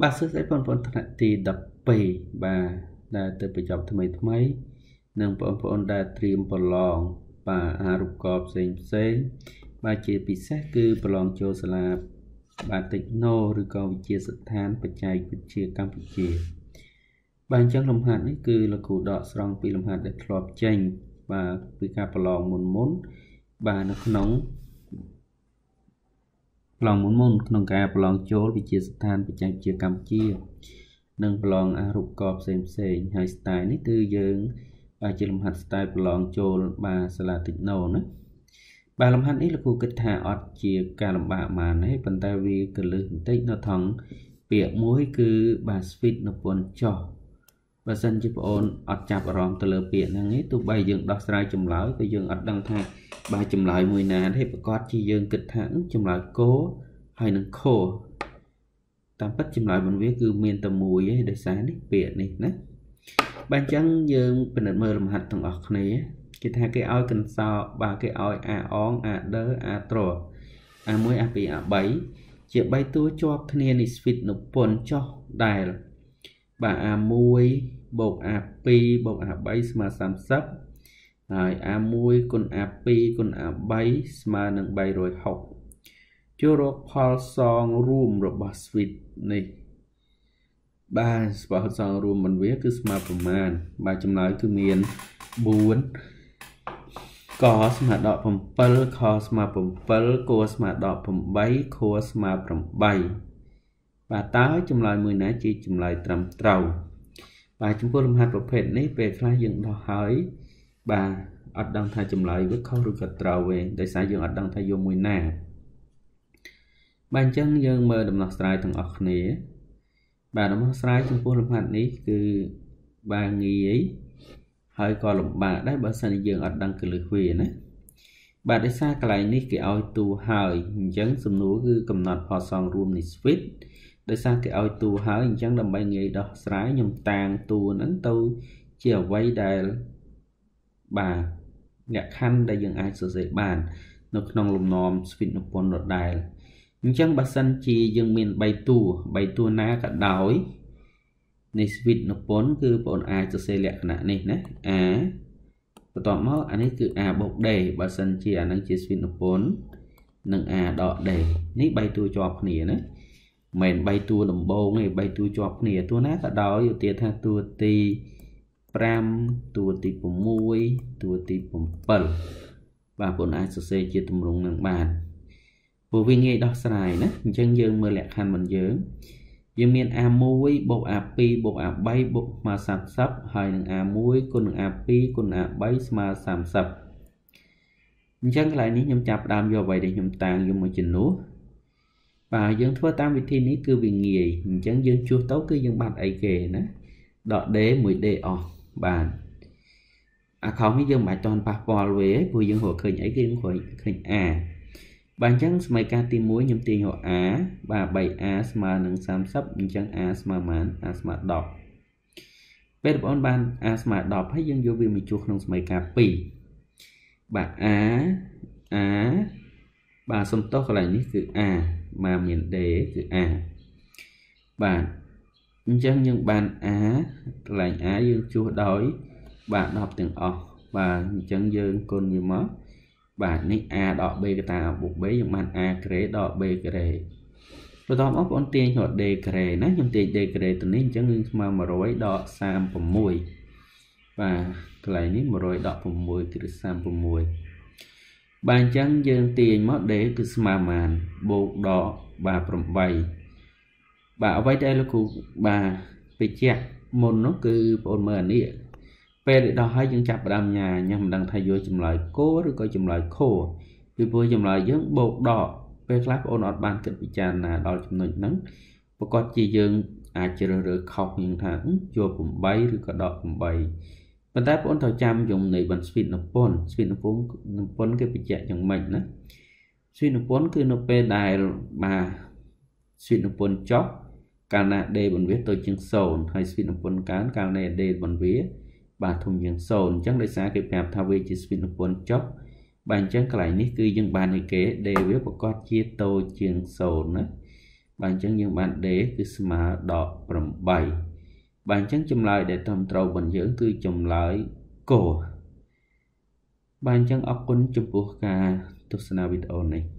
Bà sức sẽ còn phóng thật thì đập bì bà đã tự bị chọc thầm mấy nâng phóng đã trìm bỏ lòng bà à rụp cọp dành xế bà chỉ bị xác cư bỏ lòng cho xa là bà tỉnh nô rồi còn chia sức than và chạy và chia cam vị trí bàn chân lòng hạt cư là cụ đọa xong vì lòng hạt đã lọp chanh và vì cả bỏ lòng một mốn bà nó không nóng lòng muốn môn nông cà lòng chốt bị chia than bị chạm chia cam chia nâng lòng à rụp cọp xem xem hai style nít tư dưỡng và chia làm hạt style lòng chốt bà sẽ là tịnh nổ nữa bà làm hạt ấy là khu kết thả ọt chia cả làm bà mà nấy phần tay vì cờ lư tích nó thắng biện mối cứ bà fit nó buồn trò và dân chụp ôn ọt chạp rõm từ lờ biện năng ấy tụ bay dưỡng đọc ra chùm láo cái dưỡng ọt đăng thay bà chùm lại mùi nà thế bà có chi dương kịch thẳng chùm lại cố hay nâng khô tam bất chùm lại bằng viết cư miên tầm mùi ấy để sáng nít biển này ná bà chẳng dương bình ẩn mơ làm hạt thằng ọt này kì thà cái oi cần sao bà cái oi à ong à đớ à trò à mối à bì à bấy chỉ bay tố cho thân này phít nụ bồn cho đài là bà à mùi bột à pi bột à bấy mà xàm sắp a mui con a pi con a bay mà nâng bay rồi học chưa rồi Paul song room rồi bà suite này ba Paul song room mình viết cứ mà phần màn bà chấm nói cứ miền buồn có mà đọt phần pearl có mà phần pearl có mà đọt phần bay có mà phần bay bà táo chấm lại mười nãy chỉ chấm lại trầm trầu bà chúng tôi làm hạt một phèn này về phải dựng đòi hỏi bà ọt đăng thay chùm lại với khó rưu gật trào về để xa dương ọt đăng thay vô mùi nà bàn chân dương mơ đầm nọc sài thằng ọt nế bà đầm nọc sài trong phố lâm hạt ní cứ bà nghi ấy hơi coi lộng bà đáy bà xa dương ọt đăng cử lửa khuyên ấy bà để xa cái lại ní cái oi tu hơi chẳng xùm núa cứ cầm nọt phò xong rùm ní suýt để xa cái oi tu hơi chẳng đầm bà nghi đọc sài nhầm tàng tu nắng tu chiều quay đài bà ngạc khăn đã dừng ai sử dụng bàn nó không lùm nòm xuyên nộp bồn đột đài nhưng chẳng bà sân chi dừng mình bay tù ná cả đói này xuyên nộp bồn cứ bọn ai sử dụng lẹ khả này ná á và tỏ mốc anh ấy cứ à bốc đầy bà sân chi anh ấy chỉ xuyên nộp bồn nâng à đọ đầy nấy bay tù chọc nỉa ná mền bay tù nằm bông này bay tù chọc nỉa tù ná cả đói dù tiết tha tù tì pram tua tí bổng muối tua tí bổng bẩn và bọn ai sơ sê chia tùm rung nâng bàn vô vi nghe đọc xài nè chân dương mơ lạc hành mình dưỡng dương miên a muối bột a pi bột a bay bột mà sạp sắp hơi nâng a muối con nâng a pi con a bay mà sạp sắp chân lại ní nhầm chạp đam vô vậy để nhầm tàng vô một trình lúa và dương thua tam vị thi ní cứ vì nghề chân dương chua tấu cứ dương bạc ấy kề nè đọ đế mùi đế ọt bàn à không cái dương bài toàn bạc bò về vui dương hộ khởi ấy kia khỏi khởi à bàn trắng mấy ca tim muối nhầm tiền hộ á bà bảy asma nâng xám sắp chẳng asma mán asma đọc bên bọn bàn asma đọc hay dương vô vi mình chuột nâng mấy ca pì bà á bà xong tốt lại ní cứ à mà miền đế cứ à bàn chẳng những bạn á lành á dương chua đói bạn học tiếng ọt và chẳng dương con người mất bạn nick a đỏ b cái tàu buộc bế những bạn a kể đỏ b kể tôi tóm ốc con tiền họ đề kể nát những tiền đề kể từ nên chẳng những mà rối đỏ sam phẩm mùi và lại nít mà rối đỏ phẩm mùi từ sam phẩm mùi bạn chẳng dương tiền mất để từ mà màn buộc đỏ và phẩm bày bà vay đây là cụ bà bị chẹt môn nó cứ bồn mờ nịa về để đo hai chân chạp đam nhà nhằm đang thay vô chùm lại cố rồi coi chùm lại khô vì vừa chùm lại dưỡng bột đỏ về lát ôn ọt bàn kịch bị tràn là đo chùm nổi nắng và có chi dương à chờ rồi khóc những tháng chùa cũng bay rồi có đỏ cũng bay và ta bốn thảo trăm dùng này bằng spin of phone cái bị chẹt chẳng mạnh đó spin of phone cứ nó về đài bà spin of phone chóc cao nè đề bằng viết tôi chương sồn hay spin of phone cán cao nè đề bằng viết bà thùng chương sồn chắc lấy xa kịp hẹp thao vi chỉ spin of phone chóc bàn chân lại nít cư dân bàn này kế đề viết bà có chia tô chương sồn Bạn chẳng những bạn để cứ mà đọt bầm bày. Bạn chẳng chùm lại để thầm trâu bình dưỡng cứ chùm lại cổ. Bạn chẳng ốc quân chụp buộc cả. Tốt video này.